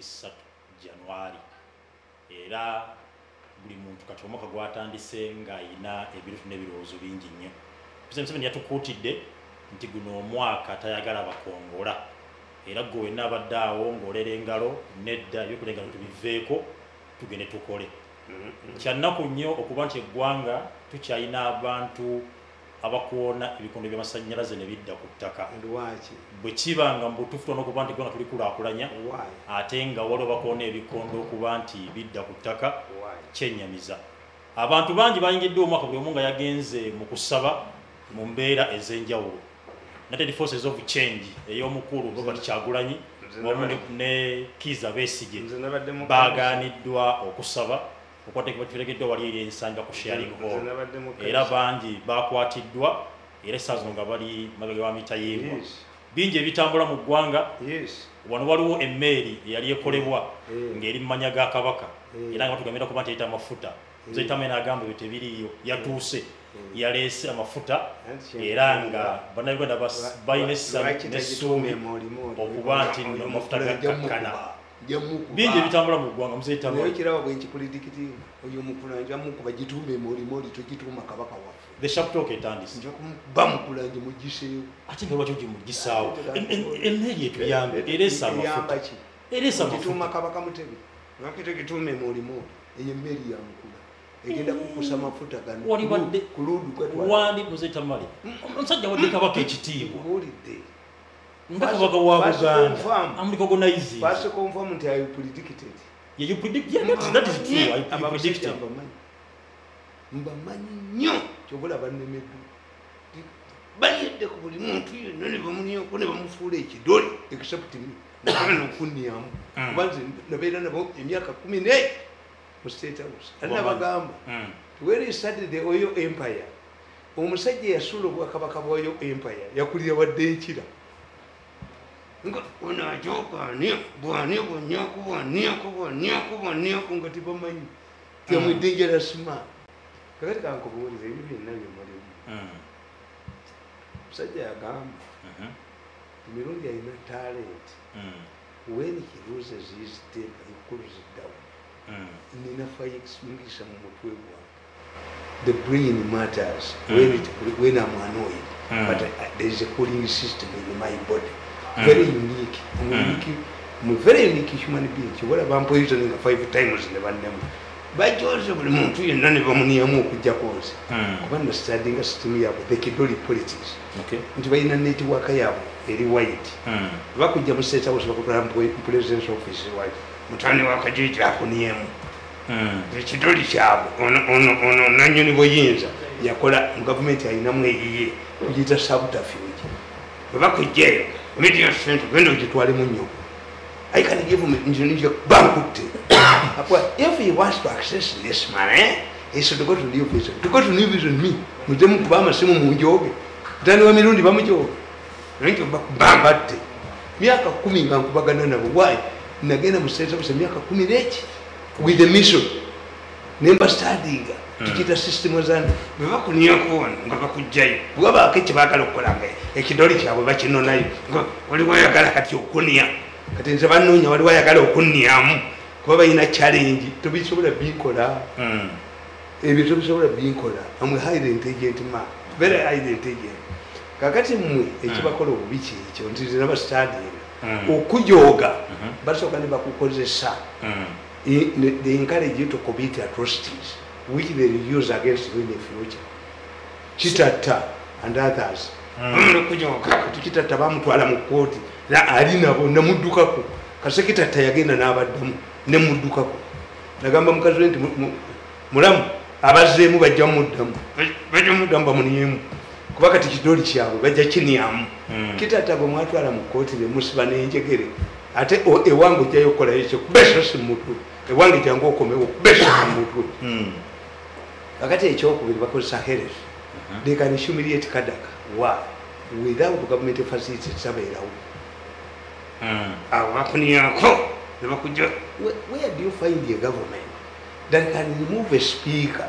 3 Januari. Era buli muntu kati omwaka gwatandise nga ayina ebirooto n'ebirowoozo bingi nnyo. President Museveni yatukuutidde nti guno omwaka tayagala bakongola. Era gwe wenna abadde awo ng'olera engalo nedda eby'okulya engalo tubiveeko tugende tukole. Kya nnaku nnyo okuba nti eggwanga tukyayina abantu abakuona ebikondo by'amasannyalaze ne bidda ku ttaka. Bwe kibanga mbu tufutono okuba nti eggwanga tulikulaakulanya ate nga waliwo abakuona ebikondo okuba nti bidda ku ttaka kyennyamiza. Abantu bangi bayingidde omwaka buli omu nga yagenze mu kusaba mu mbeera ez'enjawulo. United Forces of Change ey'omukulu Robert Kyagulanyi wamu ne Kizza Besigye baagaaniddwa okusaba okwateekebwa kitegekeddwa wali eri ensanja ku sharing hall era bangi baakwatiddwa era essaawa zino nga bali mabega wa mitayimbwa bingi ebitambula mu ggwanga. Wano waliwo emmeeri eyali ekolebwa ng'eri mu manya ga Kabaka era nga batugambira kuba nti eyita amafuta zeyitamu enagamba ebyo tebiriiyo yatuuse yalese amafuta era nga bannayuganda balina essuubi okuba nti amafuta gakkakkana bingi ebitambula mu ggwanga the sharp talk etandise ate nga lwaki ogimugisaawo emmeri etuyambe eresa amafuta eresa amafuta egenda kukusa mafuta gano kuludu kwetwa wandi muzeta mali omusajja wadde Kabaka ekitiibwa olidde nga Kabaka wa Buganda amuliko organize basi confirm nti I predicted you predicted that is true I predicted mbamanyi nnyo kyobola bannemedu bayedde ku buli muntu yenna ne bamunyo kone bamufuula ekidoli except me nakano kunniyamu kubanze nabeera nabo emyaka 10 State House. Anabagamba. Where is started the Oyo Empire? Omusajja yasula obwakabaka bw'Oyo Empire. Yakulira wadde ekira. Ngo onaajoka niyo bwaniyo bwaniyo nga tebamanyi. Temu dangerous man. Kakati kankubuuliza ebyo byonna bye mulimu. Omusajja yagamba. Emirundi alina talent. When he loses his tail, he cools it down. The brain matters when I'm annoyed, but there's a cooling system in my body. Very unique. I'm a very unique human being. What about poisoning 5 times in the one name? By George, none of them near more with Japan's. Understanding us to me about the Kidori politics. Okay. And when I need to work, I have very white. What could you say? I was a president's office wife. Mutani wakajiji ako niyemu chidoli chabu ono nanyo nivo yinza yakola government ya inamu yeye kujita subterfuge babako jail media center wendo jitwale munyo I can give him Indonesia bankrupt if he wants to access this money he should go to New Vision me mutemu kubama simu munjoge mutani wa mirundi bamujoge renki bakubambate miaka 10 nga kubagana nabo why nagenda musaiza myaka 10 with the mission nemba studying digital system zandi bebakuniyo kuona nga bakujjayo bwaba akeke baagala okukolanga ekidoli kyabwe bakino nayo waliwo ayagala kati okunia kati nze bannoonya waliwo ayagala okunniamu kuba balina challenge tobisobola bikola ebyo tobisobola bikola amwe highly intelligent man very highly intelligent kakati mmwe ekibakola obubi kyekyo nti naba studying okujoga basoka ne bakukozesa they encourage you to commit atrocities which they use against you in the future Chitata and others okujoga tukitata bamutwala mu kooti la alina bonna muddukako kasekitata yagenda n'abaddamu ne muddukako nagamba mukazi nti mulamu abazzeemu bajja muddamu bajja muddamu bamuniyemu kuba kati kidoli kyabwe bajja kiniyamu kitata bwe mwatwala mu kooti ne musiba n'enjegere ate ewangu jjayo kola ekyo kubesha si mutwe ewangu jjangu okomewo kubesha si mutwe akati ekyokubiri bakozesa heres they can humiliate Kadaka wa without government facilities abeerawo awo bakuniyako ne bakujja where do you find a government that can remove a speaker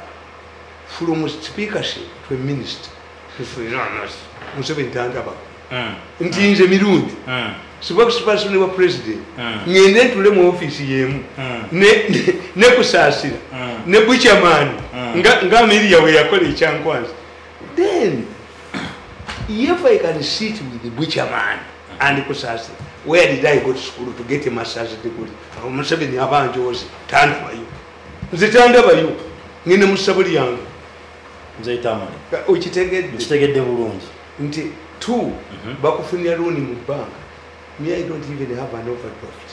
from speakership to a minister Museveni tanga bako ntinje mirundi siba kusipasule wa president ngende tule mu office yemu ne kusasira ne buchaman nga media we yakole ekyankwanzi then if I can sit with the buchaman and kusasira where did I go to school to get a master's degree Museveni abanjoze tanda bayo nzitanda bayo ngine musabuli yange nzaitamani uchitegedde bulungi nti two bakufunya loan mu bank me I don't even have an overdraft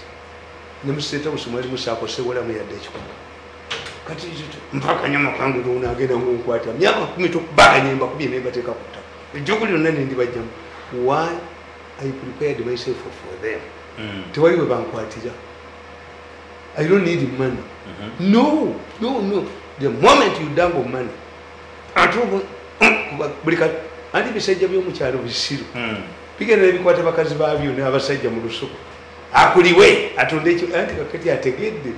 nemuseta usumali musako sekola mu yadde chikola kati mpaka nyama kangu ndo unagenda ngunkwata myaka 10 tokubaka nyemba kubime bateka kuta njoguliro nene ndi bajjamu why I prepared myself for them tewali we bankwatira I don't need money no the moment you dump money atuko kubalika andi bisajja byo mu kyalo bisiru bigenda bikwata bakazi babyo ne abasajja mu lusuku akuliwe atonde anti kakati ategedde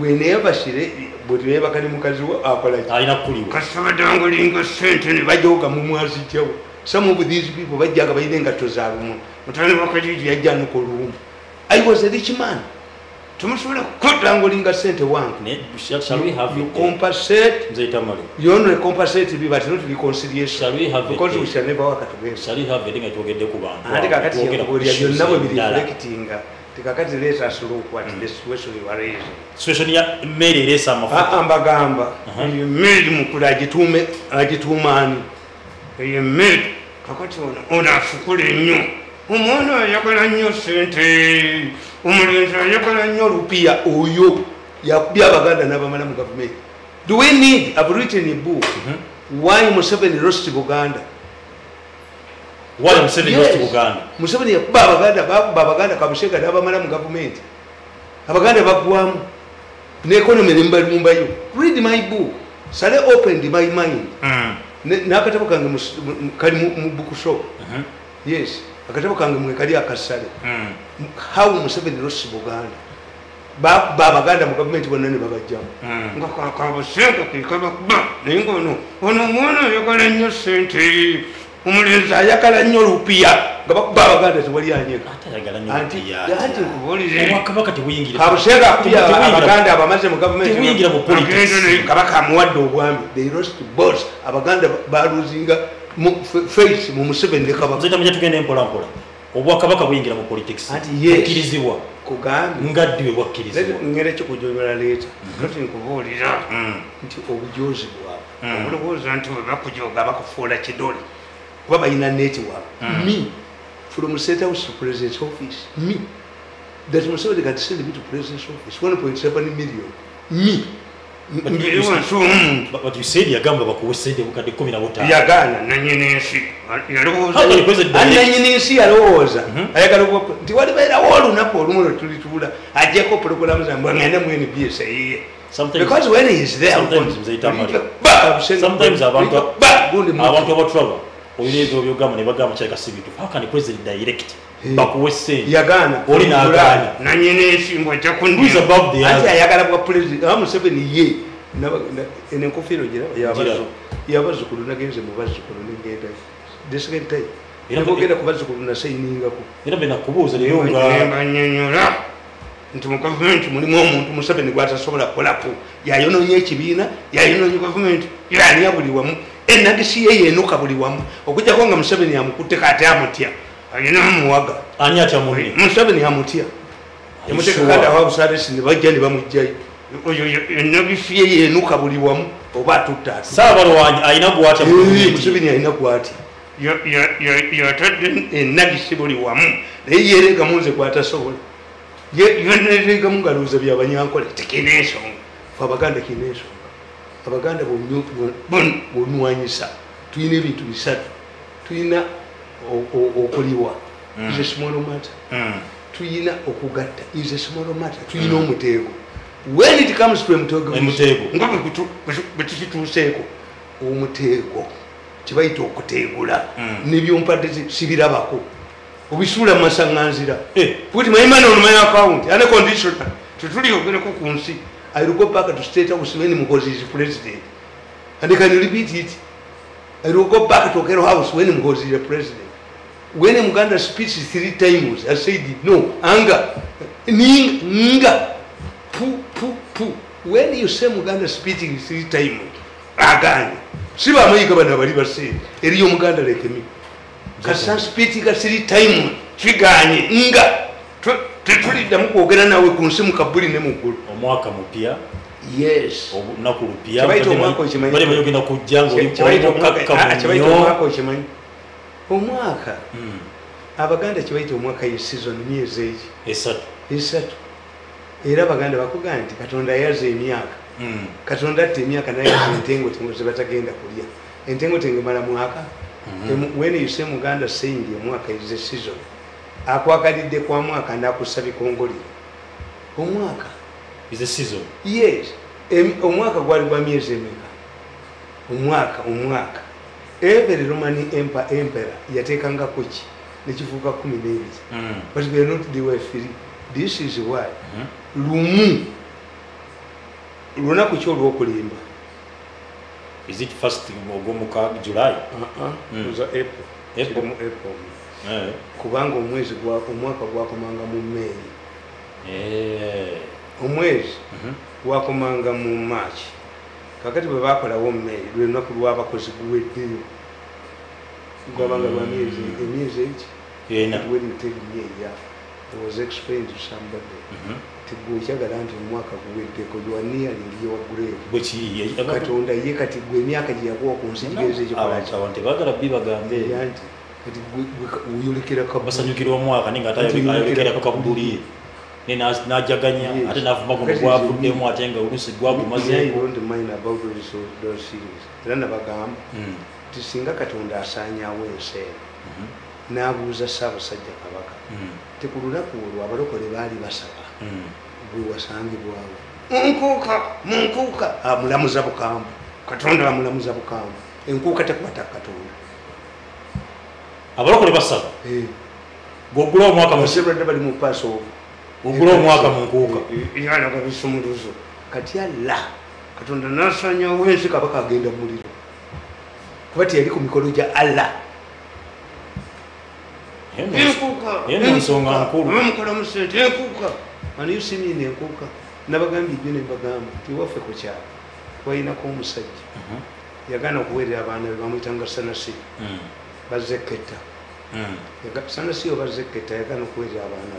whenever shire bodiwe bakali mukazi akola ayina kuliwe kasaba dango linga sente ne bajoga mu mwazi kyawo some of these people bajaga bayidenga tozabu mu mutane bakajiji yajjano ko rumu I was a rich man tumushobora kudango linga sente wangu ne shall we have you compensate nzaitamali you only compensate biba not reconciliation shall we have because we shall never work together shall we have dinga togedde ku bantu andi kakati yo nabo bi reflectinga tikakati lesa suru kwa the situation you are raising situation ya meli lesa mafuta ambagamba meli mukula gitume agitumani ye meli kakati ona afukule nnyo umono yakola nnyo sente umulisa yakola nnyo rupia oyo yakubya baganda nabamala mu government do we need I've written a book why Museveni lost Buganda why Museveni lost Buganda Museveni yakuba baganda kabushenga nabamala mu government abaganda bakuwamu ne economy limba yo read my book sale opened my mind nakatabo kange mu book shop yes akatabo kange mwekali akasale how Museveni lost Buganda babaganda mu government bonane babajjamu ngakwa kabashenga kikaba ningo no ono mwana yakala nnyo sente umulenzi ayakala nnyo rupiya babaganda tewali anyeka atayagala nnyo rupiya ati kubulize kabaka tewuyingira kabashenga kuya abaganda abamaze mu government tewuyingira mu politics kabaka amuwadde obwami they lost boss abaganda baluzinga face mu Museveni kabaka nzitamu tugende mpola obwakabaka buyingira mu politics akirizibwa kugambi ngaddiwe bwakkirizibwa ngere kikujobera leeta kati nkubuulira nti obujozi bwabwe obulowooza nti bwe bakujoga bakufuula kidole kuba balina neti waabwe me from State House to President's Office me that Museveni can send me to President's Office 1.7 million me but you said yagamba bakuwesedde bukadde 15 yagana nanyenensi nanyenensi yalowooza ayagala nti walibeera wolunaku olumulo tulitubula ajjeko pulogulamu zambe ngende mu NBSA because when he is there sometimes abantu abatrava oyina ebyo byogamba ne bagamba kyali kasibitu how can the president direct bakuwese yagana olinagana nanyenensi ngwajja kundiza above the ati ayagala bwa president Museveni ye ene nkofero jira yabazukuluna genze mubazukuluna ngenda this second time inabogera kubazukuluna sayininga ko inabe nakubuza leyo nganyonyola ntumu government mulimu omuntu Museveni gwatasobola kolako yayononye ekibiina yayononye government yani yabuliwamu enagisi yeye enuka buliwamu okujja konga Museveni yamukuteka ate amutya anyina muwaga anya chamuli Museveni yamutya yamuteka kada wa service ne bajjani bamujjayi enagisi enuka buliwamu oba tutata sabalo wanje ayina kuwata Museveni ayina kuwata ya tadde enagisi buliwamu yeye gamunze kwatasobola yeye gamungaluza byabanyankola tekineso fabaganda kineso abaganda bonwanyisa tuyina ebintu bisatu tuyina okuliwa is a small matter tuyina okugatta is a small matter tuyina omutego when it comes to omutego omutego kibayita okutegula nebyompadde sibirabako obisula masanganzira kuti mayimana olumanya account ane condition tetuliyogereko ku nsi I will go back to State House when Muhozi is president. And they can repeat it. I will go back to Kero House when Muhozi is president. When Muganda speaks 3 times, I said, no, anger. Ninga. Poo, poo, poo. When you say Muganda speaking 3 times, again. Siba America banabaliba say, eriyo Muganda like me. Kasa speaking 3 times, chigani, nga. Tuli damu kuogana na wekunsimu kaburi ne mukuru. Omwaka mupia. Yes. Obunakulupia. Chabaito omwaka chimanyi. Bale bayoge na kujango. Chabaito omwaka chimanyi. Omwaka. Abaganda chibaito omwaka ye season myezi eji. Esatu. Era abaganda bakuganti katonda yaze emyaka. Katonda temyaka naye entengo tingoze batagenda kulya. Entengo tengemala mwaka. When you say Muganda saying omwaka is a season. Akwakadidde kwa mwaka ndakusaba kongoli. Omwaka is a season. Yes. Omwaka gwali gwa myezi emeka. Omwaka. Every Roman emperor yatekanga kochi nekifuuka 12. But we are not the way free. This is why Lumu Lunaku Chokulimba. Is it first Mogomuka July? It was April. Kubango mwezi mwaka gwakomanga mu May. Omwezi gwakomanga mu March. Kakati bwe bakolawo mu May lunaku lwabakozi guweddeyo. Gwabanga lwa myezi egi. It will take me. I was explained to somebody. Tiguchagala nti mwaka guweddeko lwaniyalinga ewa grave. Katonda ye kati gwe myaka gye yakuwa ku nsi gigeze ekikola. Abantu bagala bibagambe. Kati uyulikira kabasanyukirwa mwaka ninga atayulikira kakabuduli. Nina najaganya ate nafuma ku gwavudde mu atenga ulusi gwabu maze. Don't mind about those things. Tena bagamba. Tisinga katonda asanyawo enseera. Nabuuza Ssaabasajja Kabaka. Tekulunaku olwo abalokole baali basaba. Gwe wasangibwawo. Munkuuka. Amulamuza bukambwe. Katonda amulamuza bukambwe. Enkuuka tekwata Katonda. Abalokole basaba? Gwoggula omwaka musebulade bali mu Passover. Gwoggula omwaka munkuuka. Yana kabisumuluzo. Kati alla. Katonda n'asanyawo ensi Kabaka agenda muliro. Kuba teyali ku mikolo gya Allah. And you see me in Kuka. Never going to be in Bagam, you offer Kucha. Why in a comb said Yagana Kuedavana Ramitanga Sanasi Bazeketa. Sanasi over Zeketa, Yagana Kuedavana.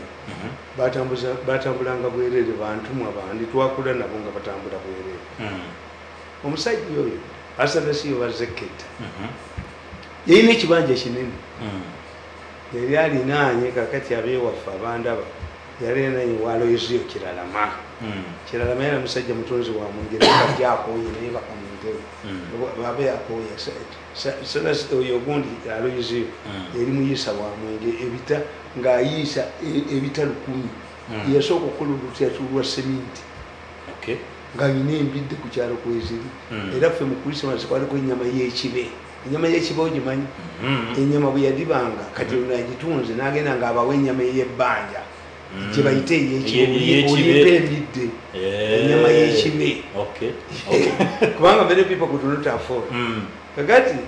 Batamblanga Guedavan, Tumava, and it walked on Abunga Batambula. Omside you, Asanasi over Zeketa. In each banjashin. Yali alinanye kakati abewaffe abandaba yali alinanye Aloyzio Kiralama. Kiralama yali musajja mutonzi wa Mungereza gy'akooye naye bakamutebe. Babe akooye Sanasi oyo gundi Aloyzio yali muyisa wa Mwenge ebita ng'ayisa ebita 10. Yasooka okulugutya tulwa seminti. Ng'ayina embidde ku kyalo kweziri. Era ffe mu Krisimas kwaliko ennyama y'ekibe. Enyama yekiba ogimanyi. Enyama bwe yadibanga kati onagitunze n'agenda ng'abawa ennyama ey'ebbanja gye bayite ey'ekibidde. Ennyama y'ekibe. Kubanga many people could not afford. Kakati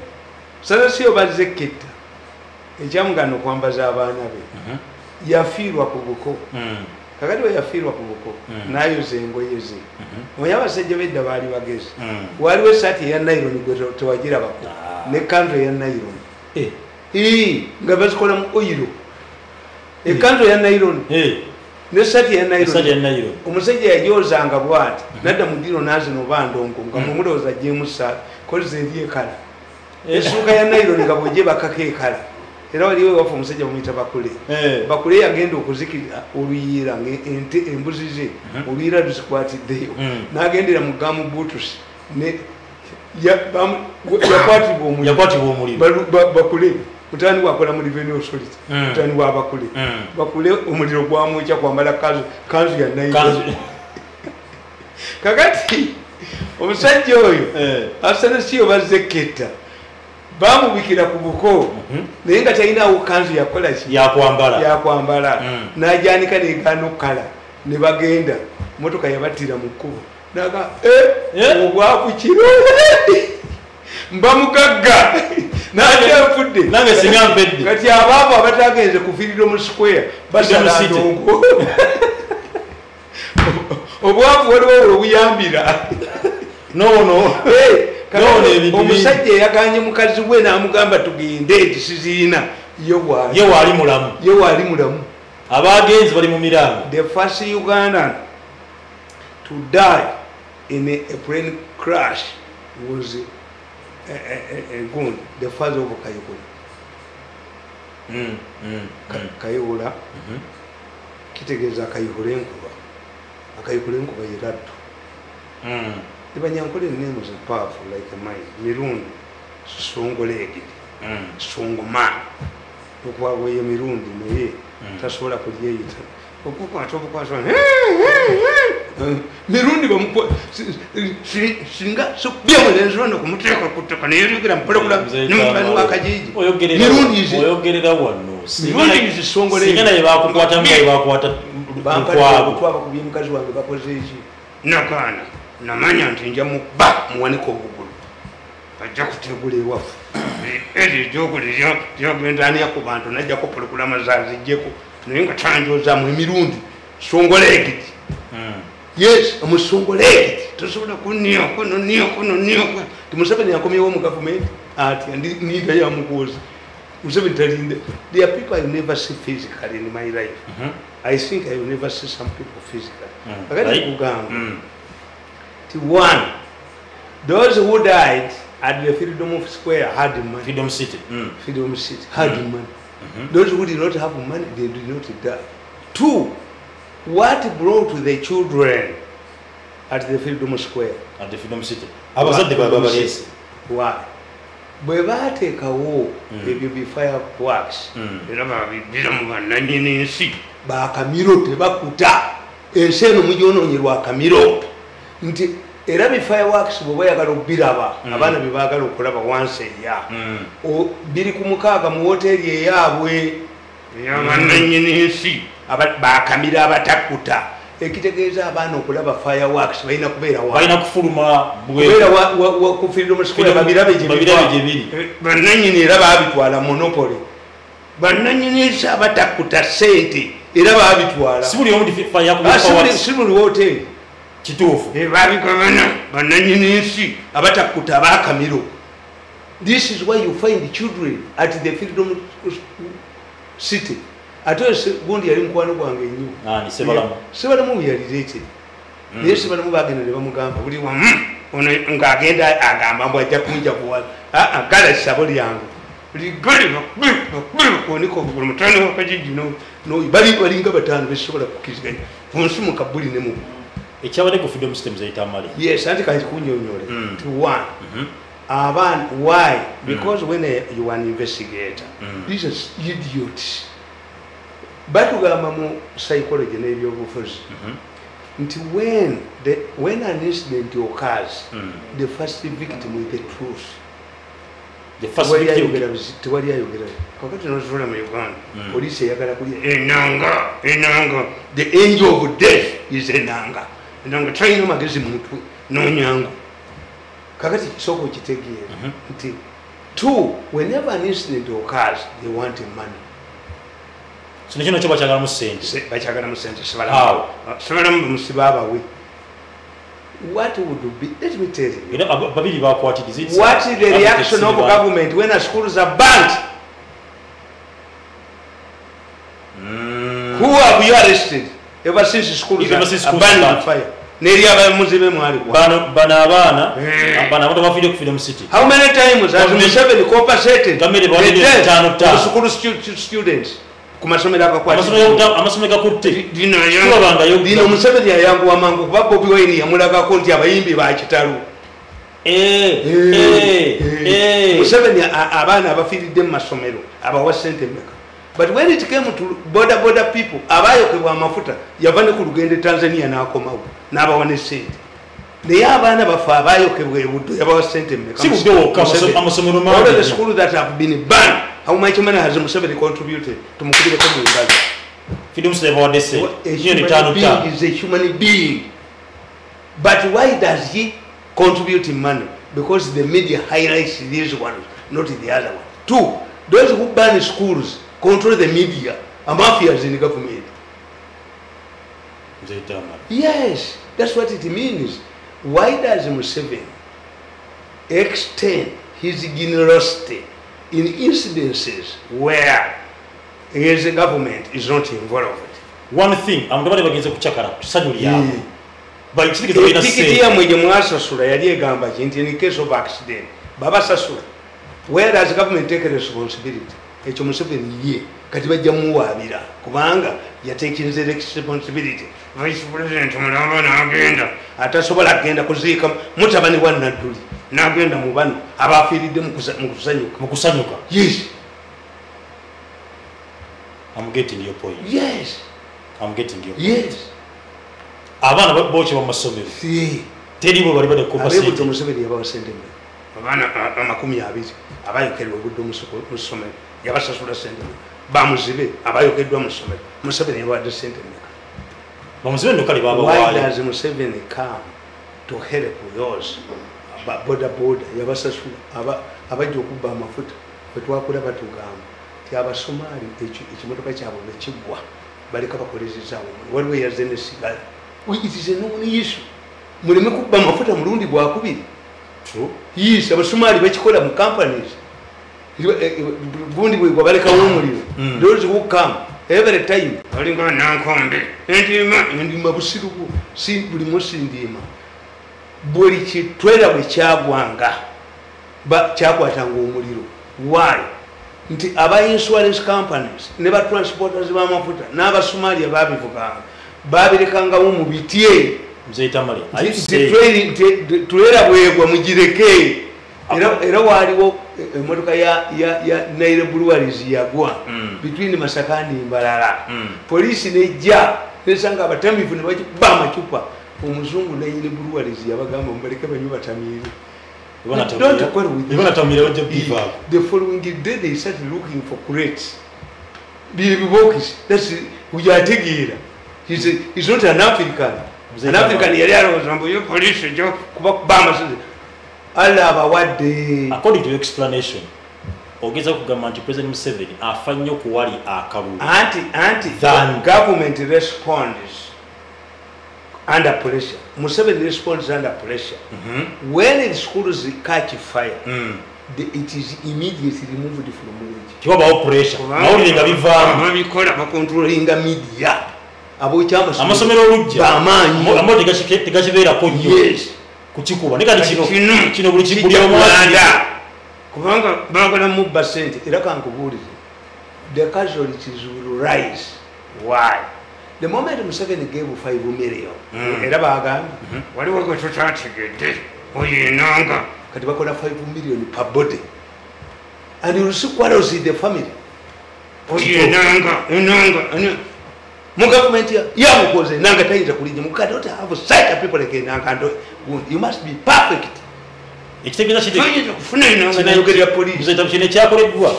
Sanasi Obazeketa ekyamugano okwambaza abaana be yafiirwa ku buko. Kakati bwe yafiirwa ku buko n'ayoza engoye ze. Oyo abasajja b'edda baali bagezi. Waliwo essaati eya nayironi gwe tewagirabako. Ne kanto ya nylon. Nga bazikola mu oyiro. Kanto ya nylon. Ne sati ya nylon. Omusajja yajozanga bwati. Nadda mudiro nazino bandongo nga mumuloza Jameson koze ndiye kala. Esuka ya nylon nga boje bakake kala. Era waliwe wafu omusajja bamuyita Bakule. Bakule yagenda okuzikira oluyira ente embuzi ze. Oluyira duzikwatiddeyo. N'agendera mu gamu butusi. Yakwatibwa omuliro. Bakule mutani wakola mu revenue authority. Mutani wa Bakule. Bakule omuliro gwamwokya kwambala kanzu ya nylon. Kakati omusajja oyo Asanasi Obazeketa bamubikira ku buko naye nga talinawo kanzu yakola ki yakwambala n'ajanika n'egaana okkala ne bagenda motoka yabattira mu kkubo. Naga, obwa kukiro mba mugagga The first Ugandan to die in a plane crash was Gun, the father of Kayihura. Kayihura, kitegeza Kayihura Yiratu. Even Yankurin's name was powerful, like a mine. Mirun, strong legged, strong man. Look what way Mirun in the way. That's what I could hear it. Mirundi bampo singa sobyemo lenzano kumuteka kutaka neyugira mpologula n'umwana wa kajiji oyogerera wano Mirundi zisongole singana yebakwata mbayebakwata bakwata kubimukazi wange bakoze iki nakana namanya ntinja mukba muwaniko bugulu bajja kutegule wafu eri joko lyo yobendani yakubantu najja kopologula mazazi jeko ninga chanjo za Mirundi songolekiti yes, I'm a song of it. To sort of New. The Museveni are coming home government at and neither am was. Museveni, there are people I never see physically in my life. I think I will never see some people physically. The one, those who died at the Freedom of Square had the money. Freedom City. Freedom City had the money. Those who did not have money, they did not die. Two. What brought the children at the Freedom Square? At the Freedom City. I was at the Babalies. Why? When they take a war, they will be fireworks. They will be dynamite. Bakamiro te bakuta. Enseno mujono njirwa kamiro. Nti era bi fireworks boboya kalo biraba. Abana bibagala okulaba once a year. O biri kumukaga mu hotel yabwe. Yamananyinisi abakamira abatakuta ekitegeeza abana okulaba fireworks balina kubeera wa balina kufuluma kubeera wa kufuluma sikuwa babirabe jebiri bananyini era babitwala monopoly bananyini abatakuta sente era babitwala sibuli omuti fire kubawa sibuli wote kitufu babikomana bananyini abatakuta bakamiro. This is why you find the children at the Freedom City. Atose gundi yali mkwano gwange nnyo. Nani Sebalama? Sebalamu yalirete. Naye Sebalamu bagenda ne bamugamba buli wamu ono ngagenda agamba mbwa ajja kunja kuwala. Kale saboli yangu. Buli goli koniko mutano wakajijino. No bali nga batano besobola kukiziganya. Onsumu kabuli ne mu. Ekyabadde ku freedom system zayita amali. Yes, anti kali kunyoonyole. To one. Aban why? Because when you are an investigator, these are idiots. Batugamba mu psychology n'ebyobufuzi nti when an incident occurs, the first victim is the truth. The first victim is the truth. The angel of death is enanga. Enanga trying magezi muntu n'onyango. Kakati soko kitegeera nti two, whenever an incident occurs, they want money. So you know what I'm saying? What would be? Let me tell you. You know, what is it? What is the reaction of government when our schools are banned? Who have you arrested ever since schools are banned on fire? How many times has Museveni compensated the death of school students? Kumasomera kwa amasomeka kutte dino Museveni yangu wamangu babo biweni yamulaga ko nti abayimbi ba kitalu Museveni abana abafiridde mu masomero abawa sente meka. But when it came to border people abayokebwa amafuta yavane ku lugende Tanzania n'akomawo n'abawane sente naye abana bafa abayokebwa ebuddo yabawa sente meka. Si bwo amasomero mawo the school that have been banned. How much money has Museveni contributed to Mukubira Komugazi? He is a human being. But why does he contribute money? Because the media highlights these ones, not the other one. Two, those who ban schools control the media and mafias in the government. They don't know. Yes, that's what it means. Why does Museveni extend his generosity in incidences where his government is not involved? One thing, I'm going to go to Chakara, suddenly. But it's in case of accident, Baba Sasura, where does government take responsibility? Kubanga, you're taking the responsibility. Vice President, Atasobola agenda kuziika, mutabani wa Nadduli, n'agenda mu bano abafiiridde mu kusanyuka. Yes. I'm getting your point. Yes. I'm getting your point. Yes. Abana boche bamasomero. Si. Teri bo bali bade kopasente. Abebo tumusebedi abawasente. Abana amakumi abiri abayokerwa budde musomero. Yabasasula sente. Bamuzibe abayokeddwa musomero. Musebedi yawadde sente. Why does Museveni come to help those border? Abajokuba amafuta wetwakula batugamba ti Abasomaali ekimotoka kyabwe nekibwa baleka bakolezezaawo waliwo yazende sigala. It is a known issue. Muleme kuba amafuta mulundi gwakubiri. Yes, Abasomaali bakikola mu companies gundi bwegwa balekawo omuliro. Those who come every time, Olinga Nankombe, and you Mabusiru, simply Musindima. Borichi Tweda with Chabuanga, but Chabuatango Muriru. Why? The Aba insurance companies never transport as Mamaputa, never Somalia, Babi Fuga, Babi Kanga Umubiti, Zetamari. I used to trade away when we did a K. Erawari. Motoka ya Naira Breweries yagwa between Masakani and Balala. Police neja nesanga abatamivu ne bakibama chupa omuzungu Naira Breweries yabagamba mbaleke banyu batamiri. The following day they started looking for crates. That's ujategira. He's not an African. An African yali arozambo yo police jo kubakubama. According to your explanation, Ogeza Government President Museveni afanyo kuwali akabu. The government responds under pressure. Museveni responds under pressure. When the schools catch fire, it is immediately removed from it. Kiwaba pressure. Maulinga biva. Mabikola bakontrolinga media. Abochama. Amasomero lujja. Bamanyi. Amodi gashivera konyo. Yes. Kuchikuba nika kino bulichikulia omwanda kubanga bagala mu basente era kankubulize the casualties will rise. Why? The moment Museveni gave 5 million era bagamba waliwo ko tutatigede oyinanga kati bakola 5 million per body and you see what was in the family oyinanga government yamukoze nanga tayinza kulinja mukati ota have sight people like nanga ndo you must be perfect ekitegeeza kide kufuna inanga na yogeri ya police muzeta mchine chako lebwa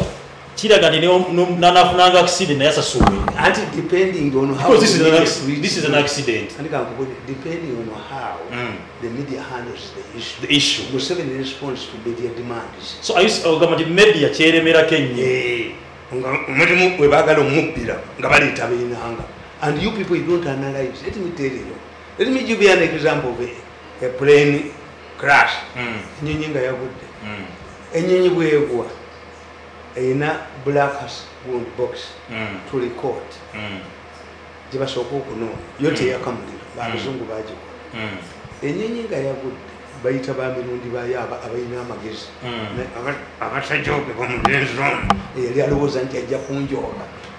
kiraga ne nanafunanga accident na yasasuwe anti depending on how this is an accident and depending on how the media handles the issue Museveni responds to media demands. So I use government media cheremera kenye umudimu webagalo mupira ngabali tabina hanga. And you people, you don't analyze. Let me tell you. Let me give you an example of a plane crash. In a black box to record.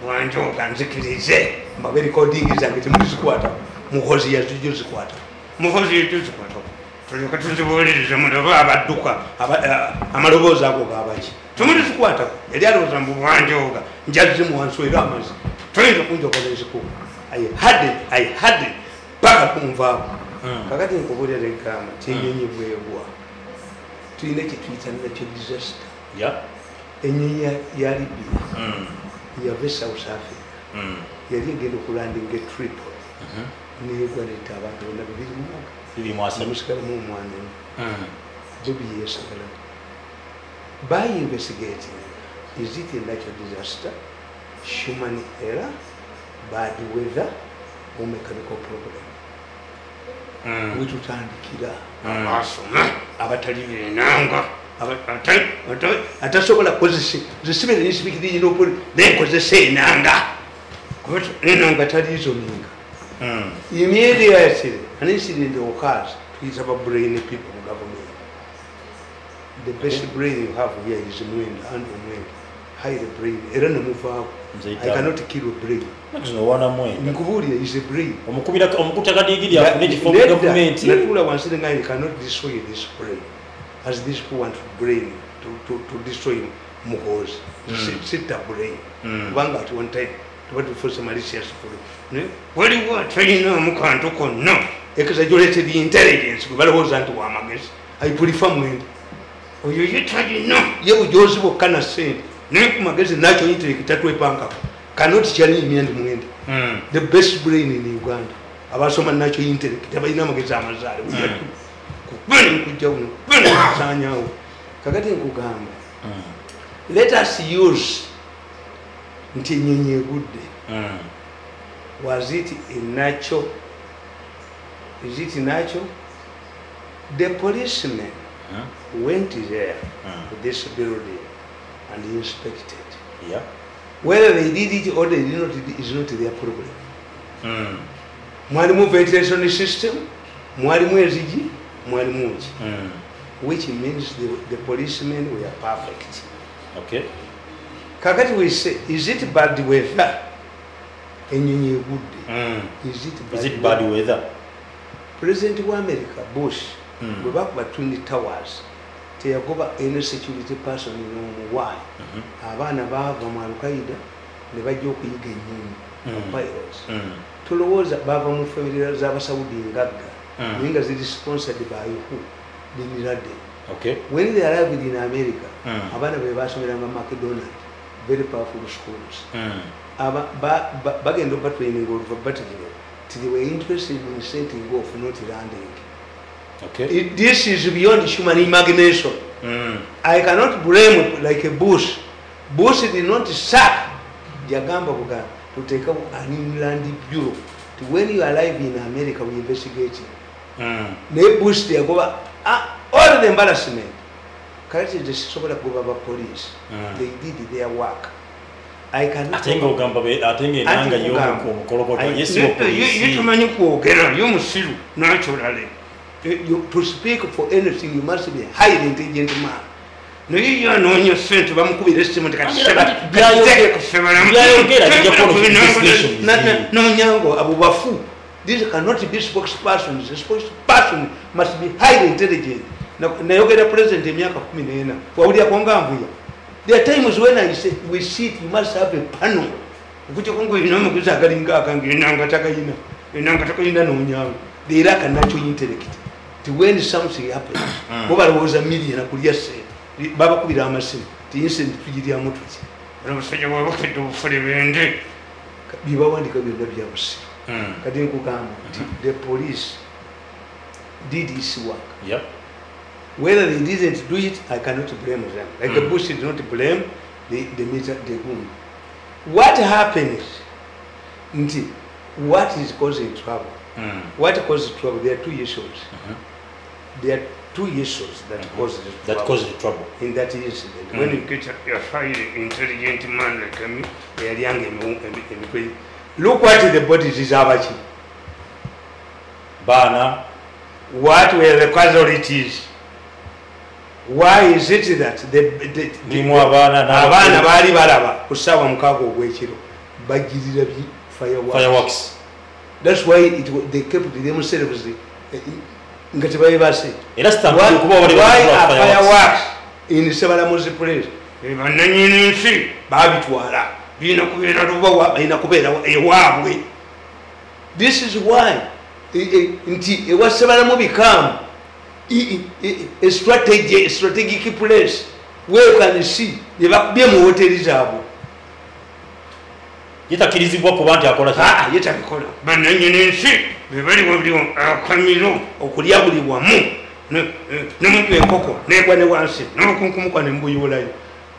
One job and security, but recording is a bit more squatter. Muhozi has to use squatter. Muhozi to squatter. To look at the world is a Mudava Duca, Amaloza Gobabach. To me, squatter, a yellow and one yoga, judge him once with Ramas. Train the Punjo College school. I had it. Pagapunva. Pagatin Koboda Kam, taking you way of war. To make it with a natural disaster. Yep. And Yaribi. Yavesa usafi yagenda okulandinga trip neyegwaleeta abantu bonna bibirimuomusikalamu omwana bobi yeesagala by investigating Is it a natural disaster, human error, bad weather, or mechanical problem? Which would turn the killer. Immediately, an incident occurs, it's about brainy people in government. The best brain you have here is wind and wind. Hide the brain. I don't move out. I cannot kill a brain. Mkuburia is a brain. I cannot destroy this brain. As this want brain to destroy Mughals. Sit the brain. One at one time. What to force a malicious brain. What do you want? No. Exaggerated intelligence. I prefer wind. Oh, you try no. You Joseph cannot say. Natural intellect that way bank cannot challenge me and the best brain in Uganda. About some natural intellect, there are no magazines. Let us use good day. Was it a natural? Is it natural? The policeman went there to this building and inspected. Yeah. Whether they did it or they did not, it is not their problem. Mwalimu ventilation system, mwalimu ezigi, mwalimu uji. Which means the policemen were perfect. Okay. Kakati we say, is it bad weather? Is it bad weather? President of America, Bush, go back by 20 towers. They go back any security person in why. Abana bava malukaida neva joku yigenyi pilots. Tulowoza bava mu familia zaba Saudi ngaga. Winga is sponsored by who? The Mirade. Okay. When they arrived in America, abana bebasomera nga McDonald, very powerful schools. Aba bagendo batraining over battery. They were interested in setting off, not landing. Okay. This is beyond human imagination. I cannot blame like a Bush. Bush did not sack Jagamba to take up an inland bureau. To when you arrive in America, we investigate it. They Bush, they go all the embarrassment. Correct, the Sokola police. They did their work. I cannot. To speak for anything, you must be a highly intelligent man. No, you are not your friend to Bamku, the estimate of Several. These cannot be spokespersons. The spokesperson must be highly intelligent. Now, you get a president in Yaka for the Kongambu. There are times when I say, we sit, you must have a panel. Put your Kongo in Namakuzakaranga and Ginangatakaina, and Nankatakaina no. They lack a natural intellect. To when something happens, over was a million, I could just say, Baba could be Ramasin, the instant Pidia Mutuity. Ramasin, I walked into Ferdinand. Biba could be the Bios. Kadinkukan, the police did his work. Yep. Whether they didn't do it, I cannot blame them. Like the Bush did not blame the meter, the woman. What happens? What is causing trouble? What causes trouble? There are two issues. There are two issues that cause the trouble in that incident. When you get a highly intelligent man like me, they are young and crazy. Look what the body is averaging. Bana, what were the casualties? Why is it that the fireworks? That's why they kept themselves. Why are fireworks in several most places? This is why it was several become a strategic place where you can see the hotel.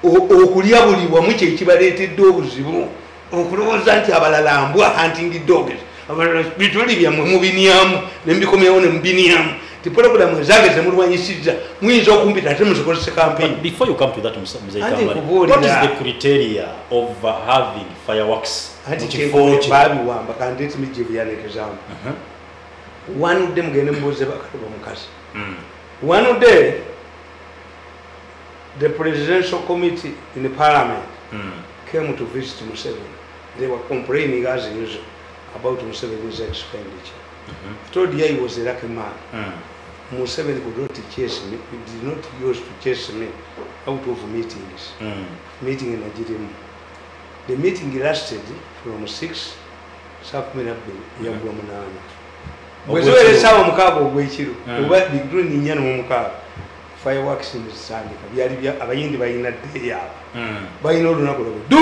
okulya bulibwa mu kye kibaleetedde obuzibu okulowooza nti abalala mbwa hunting dogs abalala bituli byammwe mubinyamu ne mbikomyewo ne mubinyamu ti pulogulamu ezageze mulwanyisizza muyinza okumpita ate muzikozesa campaign. Before you come to that, Mzee Kamali, what is the criteria of having fireworks? Babiwamba kandi timijje byalekezaamu wanudde mugende mbuuze bakatuba mukasi wanudde the presidential committee in the parliament came to visit Museveni. They were complaining as usual about Museveni's expenditure. Told he was a lucky man. Museveni could not chase me. He did not use to chase me out of meetings. Meeting in Nigeria. The meeting lasted from 6 subminute Yabumanana. We saw a sound cabo, which you were the green in fireworks in the sun. We are in the way in that day. By no, do.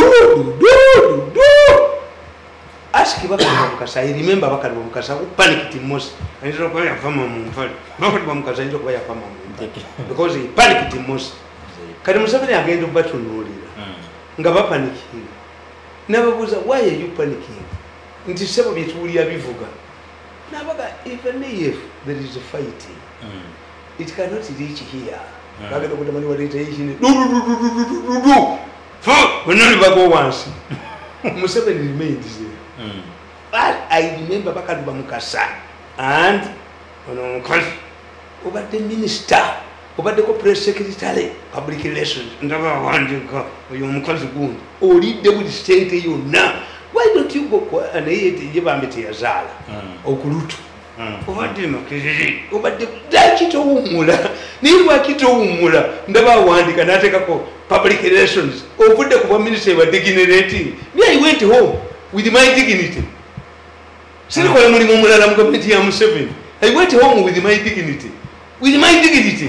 Ask him because I remember because I panicked him most. I don't buy a family. Because he panicked him most. Kadamusavani again to battle no leader. Panicking. Never was why are you panicking? In December it will be Vuga. Never even if there is a fighting, it cannot reach here. Museveni remains there. But I remember Bakaduba Mukasa and over the minister, over the corporate secretary, public relations, and or they would stay to you now. Why don't you go and eat the Yabamiti Azala or Kurutu? Over the over the Dachito Mula, Niwakito Mula, never one, they cannot take up public relations, over the minister were degenerating. Me, I went home. With my dignity. I went home with my dignity. With my dignity.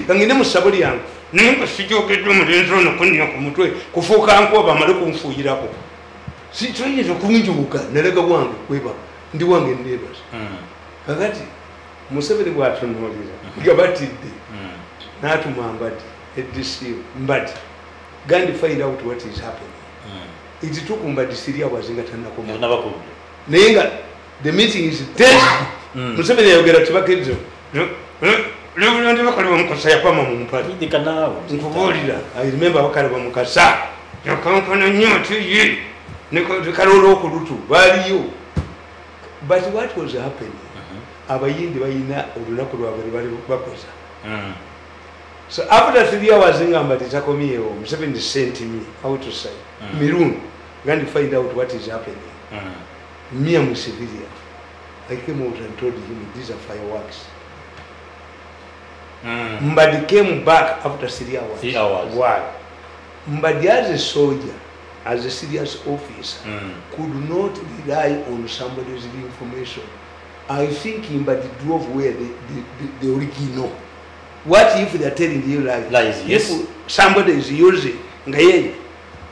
Gandhi find out what is happening. It took him, but the Syria was in the meeting is dead. Museveni get a tobacco. I remember Mukasa. Your company to you. But what was happening? So after 3 hours in Gamba, Museveni sent me outside. Mirun. Going to find out what is happening. Me and Museveni. I came out and told him these are fireworks. Mbadi came back after 3 hours. 3 hours. Why? Mbadi as a soldier, as a serious officer, could not rely on somebody's information. I think Mbadi drove away the original. What if they're telling you lies? Lies, yes. If somebody is using Ngaye.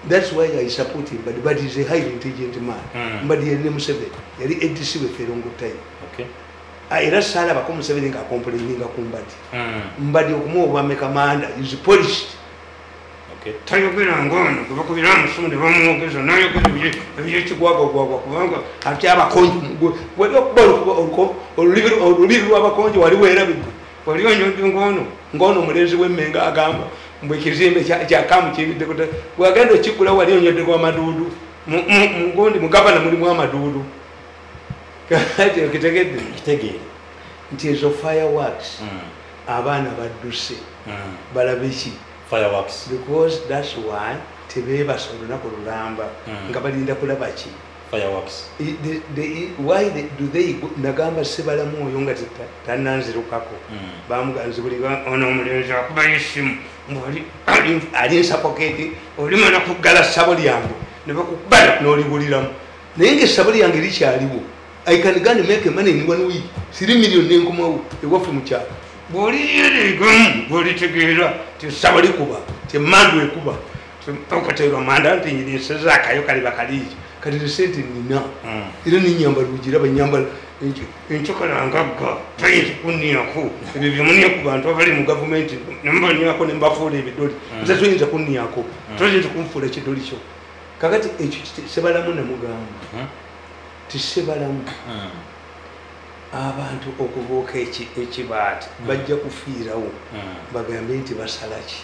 That's why I support him, but he's a highly intelligent man. But he named Seven. He had for a long time. Okay. I just saw that come Seven a complaining a combat. But you come over make a commander. He's polished. Okay. Tayo kina ngoni kubakubira msumde bamu kesa na yokuzi bichi kuwa after abakonjo wado bolu olivu abakonjo waliwera bibu waliyonyo ngono mlezi wemenga agamba. Mwekirimbe kyakamu kibidde bwagenda okigula wali onyweddeko amaduudu mugondi mugavana mulimu amaduudu kati okitegedde nti ezo fireworks abaana badduse balabe ki fireworks because that's why tebeebasa olunaku lulamba nga balinda kulaba ki fireworks. Why do they nagamba sebalamu oyo nga tannanzirukako bamuganzi buli ono omulenzi akuba yessimu alinsapoketi olimana kuggala ssabo lyange ne bakukubala n'olibuliramu naye ngaessabo lyange likyaliwo I can gana make money in 1 week 3 million nenkomawo ewaffe mukyalo bwoliyirigamu bwolitegeera tisabo likuba temandu ekuba okateerwa manda nti nyirinsezaakayo kali bakaliiki kati resete nina ilo ninyambala ujiraba nyambala nchokala angabga painti kundi yako bibi muni yako bantu wafali mu government nambali yako nambafule ibidoli mzatu yinza kundi yako tuwaje tukumfula chidoli cho kakati sebalamu na muga amu tisebalamu abantu okuboka ekibata bajja kufiirawo bagambe nti basalaki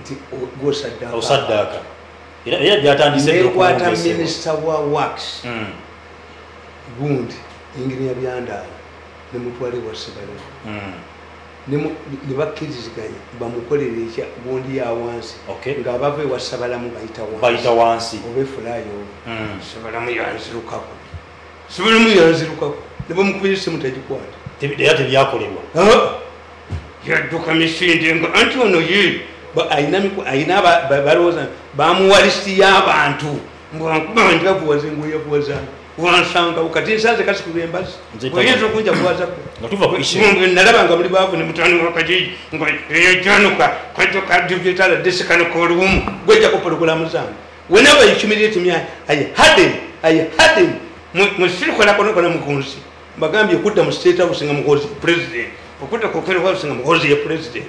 nti gosaddaaka era byatandise okukwata minisita wa works gundi ingiriya byandaala ne mutwale wa Sebalamu ne bakkiriziganya bamukolere ekya gundi ya wansi ng'abava ewa Sebalamu bayita wansi obefulayo Sebalamu yanzirukako Sebalamu yanzirukako Nebo mkubilisi mutajikwata. Tebi yako lewa. Haa. Ya duka misindi nga antu wano yee. Ba ainamiku ainaba baroza. Ba muwalisti ya ba antu. Mwakuba wanjika buwaze nguye buwaza. Uwansanga ukatini sanze kasi kuwembasi. Kwa yezo kunja buwaza kwa. Natufa kuishi. Nalaba nga mlibabu ni mutani wakajiji. Nga ya januka. Kwa joka divitala desika na korumu. Gweja kuparukula mzangu. Whenever you humiliate me, I had him. Mwisiri kwa lako nukona mkunzi mbagambi ukuta mstate house nga mkozi president ukuta kukere house nga mkozi ya president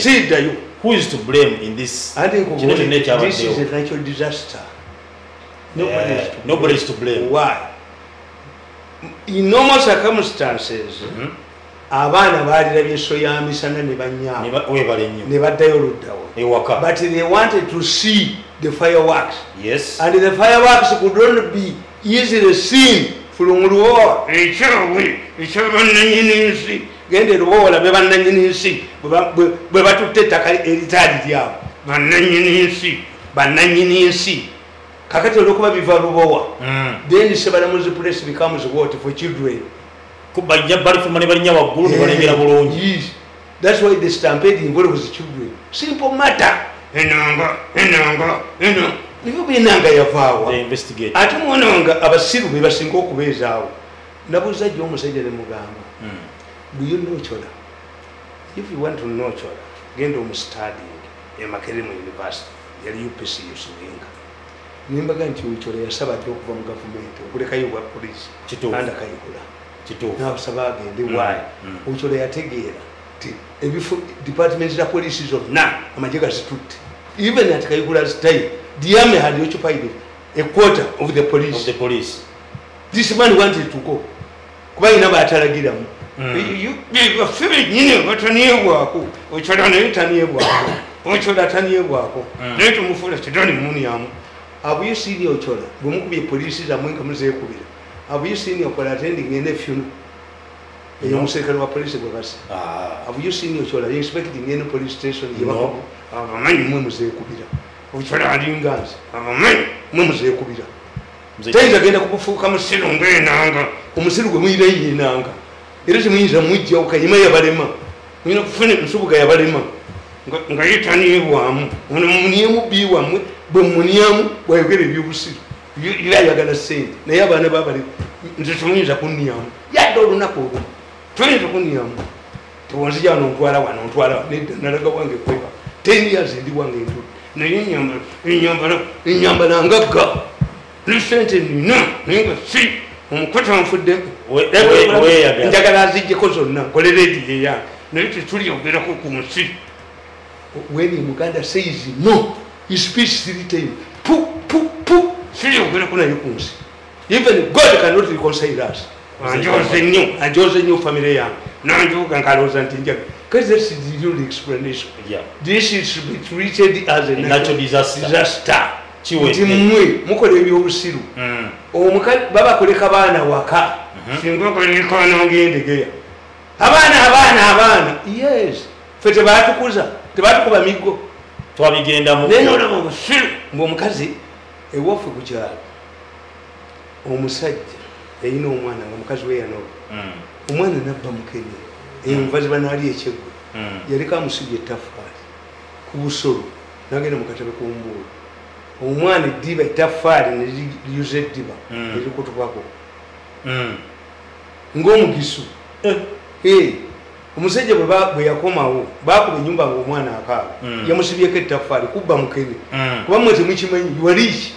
sida yu who is to blame in this genetic nature this is a natural disaster nobody is to blame why in normal circumstances abana baadira byeso ya misana ne banyama ne badayo luddawo but they wanted to see the fireworks. Yes. And the fireworks could not be easily seen from the war. Then the Sebalamu's place becomes water for children. Yes. That's why the stampede involves children. Simple matter. Enanga yavaawa they investigate ati mwananga abasiru be basinga okubezaawo nabuza jjo omusajja ne mugamba do you know chola if you want to know chola genda omustudying e Makerere mu university yali UPC yusulinga nimbaga nti chola yasaba jjo okuva mu government okulekayo bwa police kitanda kayikula kituufu n'abasaba agende why chola yategeera ebifu department ya police zo na amajega situte even at Kayigula style Diame had occupied a quarter of the police this man wanted to go kuba ina batalagira mu you feel nyine bataniye bwako ochoda ne taniye bwako ochoda taniye bwako letu mufuna chidoni muni yamu have you seen your chola bumukubi police za mwenga muzeye kubira have you seen your attending in a funeral have you seen your children? Are you expecting any police station? No. No. Twenty to Kunyam. Was young on Guarawan on Twala, another one in paper. 10 years in the one they do. Nayam, in Yambananga. Listen to me now, never see. On Coton for them, whatever way of Jagarazi Jacosona, collected the young. Native studio of Beracokum see. When Uganda says no, he speaks to the table. Pooh, see of Beraconacuns. Even God cannot reconcile us. And Jose knew family. Now you can call us and think because this is the real explanation. Yeah. This is treated as a natural disaster. Timwe, Mukole Usiru. Oh, Baba Kulikabana Waka. Havana. Yes. Fetibatu Kuza, Tabatu Amigo. Twabigenda Muno Siru, Mumkazi, a wolf of Gujar. Omusaj. You know, one because we are no one and a pumpkin. In Vasbanari, Yerika must be a tough fight. Kuso, Nagano Katakumbo. One did a tough fight and used Diva, the Kotobago. Ngomukisu. Hey, Musaja Baba, we are Komao, Baku, Yumba, one car. You must be a tough fight, Kubam Kenny. One was a Michiman, you are rich.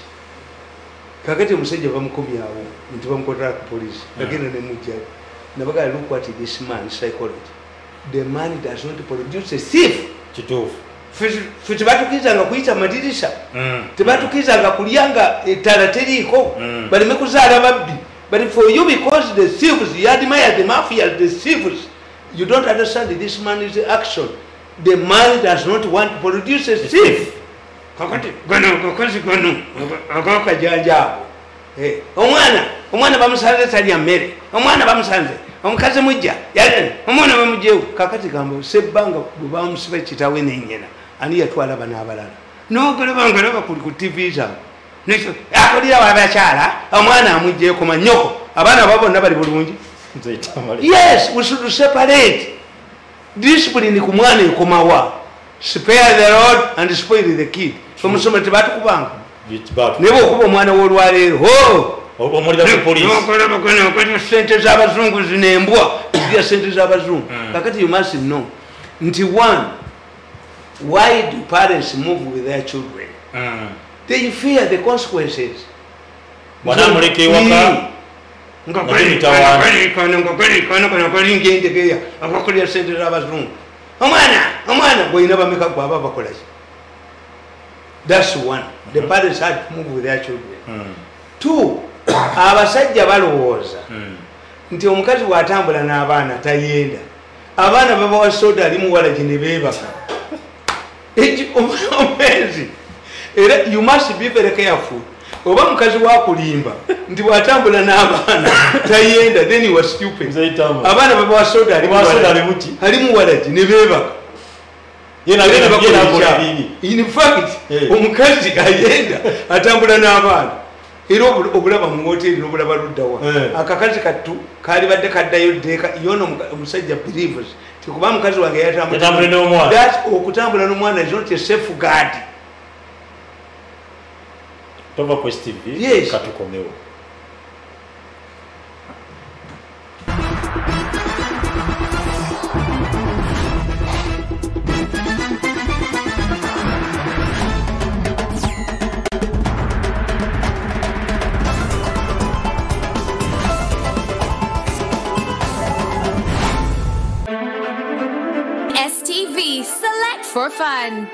kakati musajja bamukubye awo nti bamukoddera ku police bagenda ne mujja nabaga look at this man psychology the man does not produce a thief kitufu fitibatukiizanga kuyita madirisha tebatukiizanga kulyanga ettala teriiko baleme kuzaala babbi but for you because the thieves you admire the mafia the thieves you don't understand this man is action the man does not want to produce a thief kakati gano kakozi gano akaka janja eh omwana bamusanze tali amere omwana bamusanze omukazi mujja yale omwana bamujeu kakati gambo sebanga kubamusiba kitawe nenyena ani yatwala bana abalala nogole bangala bakuli ku TV za nisho akolira wabachala omwana amujje ko manyoko abana babo nabali bulungi yes we should separate discipline ku mwana ikomawa spare the rod and spoil the kid so musome tebatukubanga nebo kuba mwana wolwalero ho obo muri da police no sente z'abazungu zinembwa ya sente z'abazungu kakati you must know nti one why do parents move with their children they fear the consequences mwana muleke waka ngakali tawana ngakali ngendekeya abakolya sente z'abazungu Omwana boy never make up baba college. That's one. The parents had to move with their children. Two, abasajja balowooza nti omukazi watambula n'abaana tayenda. Abaana babawa soda alimu wala gine beebaka. Omwezi. Era you must be very careful. Oba mukazi wakulimba ndi watambula n'abaana tayenda then he was stupid abaana baba wasoda alimu walaji ne beebaka in fact omukazi ayenda atambula n'abaana era obulaba mu hoteri n'obulaba luddawa akakazi kattu kaali badde kaddayo ddeeka yono omusajja believes tikuba mukazi wange yatambula n'omwana that okutambula n'omwana is not a safeguard Tova Quest TV, yes. Katukomeo. STV, select for fun.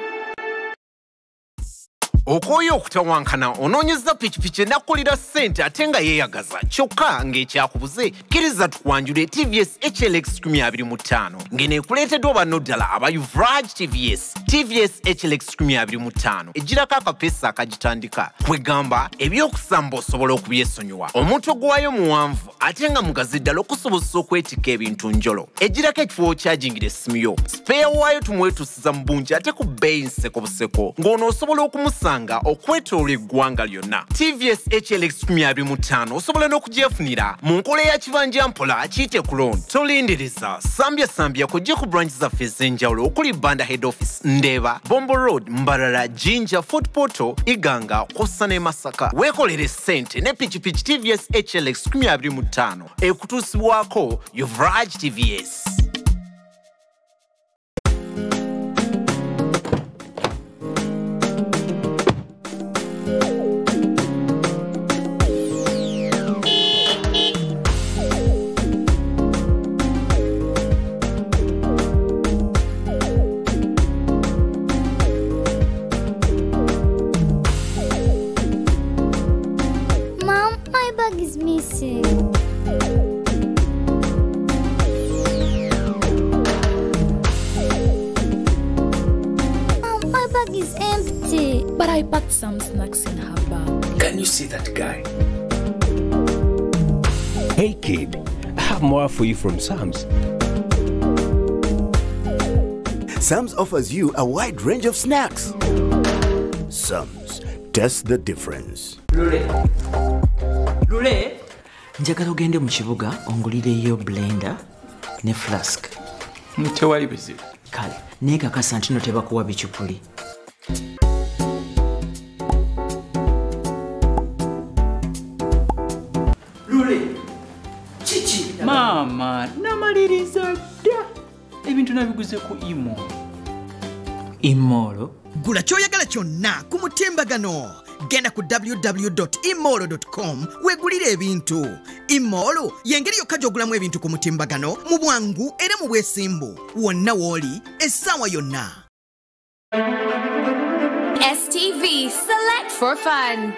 Okoyo okutawankana onoonyeza pikipiki nakulira ssente ate nga yeeyagaza kyokka ng'ekyakubuze kkiriza tukwanjule TVS HLX 2025 ng'eneekuleeteddwa bannoddala aba Yuvraj TVS TVS HLX 2025 egirako akapeesa akagitandika kwegamba ebyokusamba osobola okubyesonyiwa omuntu gwayo muwanvu ate nga mugazi ddala okusobosa okwetikka ebintu njolo egirako ekifo okyagingira essimu yo spare waayo tumuweetuusiza mu bungi ate ku bbeeyi nsekobuseko ng'onoosobola okumusa okwetoolera eggwanga lyonna TVS HLX 2025 osobola n'okugyefunira mu nkola ya kibanja mpola akiyite ku loan tolindirisa sambya kujja ku branch zaffe ez'enjawulo okuli Banda head office Ndeeba Bombo road Mbarara Jinja Fort Portal Iganga kw'ossa ne Masaka weekolere ssente ne pikipiki TVS HLX 2025 ekutuusibwako Yuvraj TVS Hey kid, I have more for you from Sam's. Sam's offers you a wide range of snacks. Sam's, test the difference. Lule, njagala ogende mu kibuga ongulireyo blender ne flask. Mutewali bizibu. Kale, nekakasa nti tebakuwa bicupuli. Mama, namaliriza dda. Ebintu nabiguze ku Imo. Imolo? Gula ky'oyagala kyonna ku mutimbagano. Genda ku www.imolo.com wegulira ebintu. Imolo yengeri yokka gy'ogulamu ebintu ku mutimbagano mu bwangu era mu bwesimbu wonna w'oli essaawa yonna. STV Select for Fun.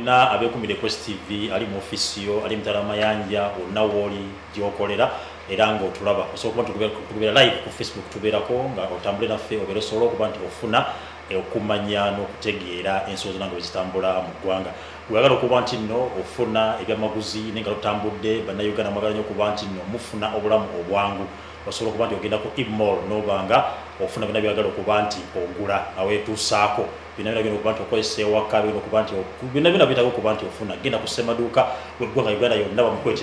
Na abe kumide Quest TV ali mu ofisio ali mtalama yanja onawoli jokolera erango tulaba osokuba tukubera live ku Facebook tubera ko nga otambule na fe obere solo kubantu ofuna okumanyano kutegeera ensozo nango zitambula mu gwanga wagalo kubantu no ofuna ebyamaguzi ninga otambudde bana Uganda magalanyo kubantu no mufuna obulamu obwangu osobola kubantu ogenda ku Imol no banga ofuna bina byagalo kubantu ogula awe tusaako binabira bino kubantu okoyese wakabi no kubantu binabira bitako kubantu ofuna genda kusema duka wegwanga Uganda yonna bamukwe